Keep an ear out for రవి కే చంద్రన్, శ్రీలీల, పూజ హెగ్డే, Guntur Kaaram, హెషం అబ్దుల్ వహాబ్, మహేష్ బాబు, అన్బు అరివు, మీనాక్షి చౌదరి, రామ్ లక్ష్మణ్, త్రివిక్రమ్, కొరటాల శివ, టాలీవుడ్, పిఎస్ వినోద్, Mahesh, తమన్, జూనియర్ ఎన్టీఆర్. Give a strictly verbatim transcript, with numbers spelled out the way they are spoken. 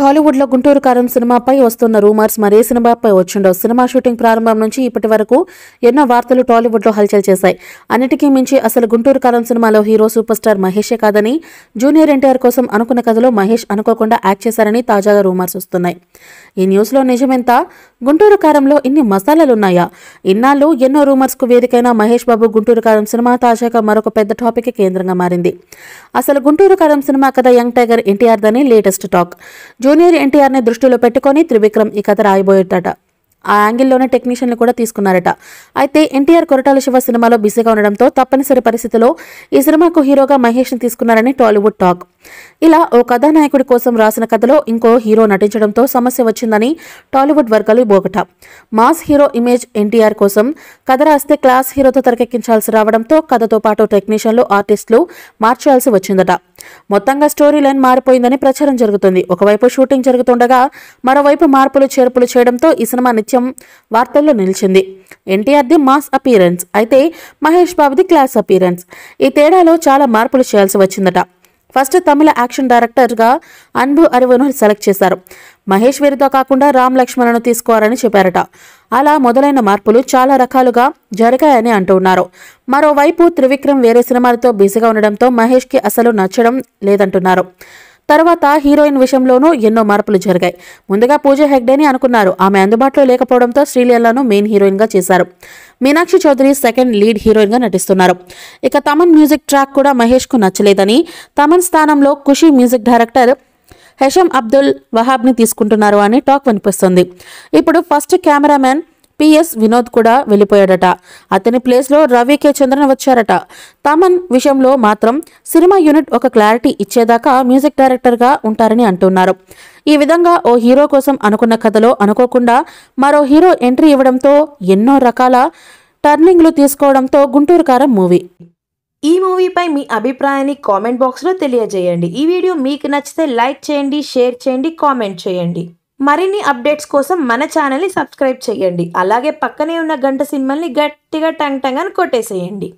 టాలీవుడ్ లో గుంటూరు కారం సినిమాపై వస్తున్న రూమర్స్ మరే సినిమాపై వచ్చుండో. సినిమా షూటింగ్ ప్రారంభం నుంచి ఇప్పటి వరకు ఎన్నో వార్తలు టాలీవుడ్ లో హల్చల్ చేశాయి. అన్నిటికీ మించి అసలు గుంటూరు కారం సినిమాలో హీరో సూపర్ స్టార్ మహేషే కాదని, జూనియర్ ఎన్టీఆర్ కోసం అనుకున్న కథలో మహేష్ అనుకోకుండా యాక్ట్ చేశారని తాజాగా రూమర్స్ వస్తున్నాయి. ఈ న్యూస్ లో నిజమెంత? గుంటూరు కారంలో ఇన్ని మసాలాలున్నాయా? ఇన్నాళ్ళు ఎన్నో రూమర్స్ కు వేదికైన మహేష్ బాబు గుంటూరు కారం సినిమా తాజాగా మరొక పెద్ద టాపిక్ కేంద్రంగా మారింది. అసలు గుంటూరు కారం సినిమా కథ యంగ్ టైగర్ ఎన్టీఆర్ దని లేటెస్ట్ టాక్. జూనియర్ ఎన్టీఆర్ ని దృష్టిలో పెట్టుకుని త్రివిక్రమ్ ఈ కథ రాయబోయేటట. ఆ యాంగిల్లోనే టెక్నీషియన్లు కూడా తీసుకున్నారట. అయితే ఎన్టీఆర్ కొరటాల శివ సినిమాలో బిజీగా ఉండడంతో తప్పనిసరి పరిస్థితిలో ఈ సినిమాకు హీరోగా మహేష్ని తీసుకున్నారని టాలీవుడ్ టాక్. ఇలా ఓ కథానాయకుడి కోసం రాసిన కథలో ఇంకో హీరో నటించడంతో సమస్య వచ్చిందని టాలీవుడ్ వర్గాలు బోకట. మాస్ హీరో ఇమేజ్ ఎన్టీఆర్ కోసం కథ రాస్తే క్లాస్ హీరోతో తెరకెక్కించాల్సి రావడంతో కథతో పాటు టెక్నీషియన్లు, ఆర్టిస్టులు మార్చాల్సి వచ్చిందట. మొత్తంగా స్టోరీ లైన్ మారిపోయిందని ప్రచారం జరుగుతుంది. ఒకవైపు షూటింగ్ జరుగుతుండగా మరోవైపు మార్పులు చేర్పులు చేయడంతో ఈ సినిమా నిత్యం వార్తల్లో నిలిచింది. ఎన్టీఆర్ ది మాస్ అపీరెన్స్ అయితే మహేష్ బాబుది క్లాస్ అపీరెన్స్. ఈ తేడాలో చాలా మార్పులు చేయాల్సి వచ్చిందట. ఫస్ట్ తమిళ యాక్షన్ డైరెక్టర్గా అన్బు అరివును సెలెక్ట్ చేశారు. మహేష్ వీరితో కాకుండా రామ్ లక్ష్మణ్ను తీసుకోవాలని చెప్పారట. అలా మొదలైన మార్పులు చాలా రకాలుగా జరిగాయని అంటున్నారు. మరోవైపు త్రివిక్రమ్ వేరే సినిమాలతో బిజీగా ఉండడంతో మహేష్కి అసలు నచ్చడం లేదంటున్నారు. తర్వాత హీరోయిన్ విషయంలోనూ ఎన్నో మార్పులు జరిగాయి. ముందుగా పూజ హెగ్డేని అనుకున్నారు. ఆమె అందుబాటులో లేకపోవడంతో శ్రీలీలను మెయిన్ హీరోయిన్గా చేశారు. మీనాక్షి చౌదరి సెకండ్ లీడ్ హీరోయిన్గా నటిస్తున్నారు. ఇక తమన్ మ్యూజిక్ ట్రాక్ కూడా మహేష్కు నచ్చలేదని తమన్ స్థానంలో ఖుషి మ్యూజిక్ డైరెక్టర్ హెషం అబ్దుల్ వహాబ్ని తీసుకుంటున్నారు అని టాక్ వినిపిస్తుంది. ఇప్పుడు ఫస్ట్ కెమెరామెన్ పిఎస్ వినోద్ కూడా వెళ్ళిపోయాడట. అతని ప్లేస్లో రవి కే చంద్రన్ వచ్చారట. తమన్ విషయంలో మాత్రం సినిమా యూనిట్ ఒక క్లారిటీ ఇచ్చేదాకా మ్యూజిక్ డైరెక్టర్గా ఉంటారని అంటున్నారు. ఈ విధంగా ఓ హీరో కోసం అనుకున్న కథలో అనుకోకుండా మరో హీరో ఎంట్రీ ఇవ్వడంతో ఎన్నో రకాల టర్నింగ్లు తీసుకోవడంతో గుంటూరు కారం మూవీ. ఈ మూవీపై మీ అభిప్రాయాన్ని కామెంట్ బాక్స్లో తెలియజేయండి. ఈ వీడియో మీకు నచ్చితే లైక్ చేయండి, షేర్ చేయండి, కామెంట్ చేయండి. మరిన్ని అప్డేట్స్ కోసం మన ఛానల్ని సబ్స్క్రైబ్ చేయండి. అలాగే పక్కనే ఉన్న గంట సింబల్ని గట్టిగా టంగ్ టంగ్ అని కొట్టేసేయండి.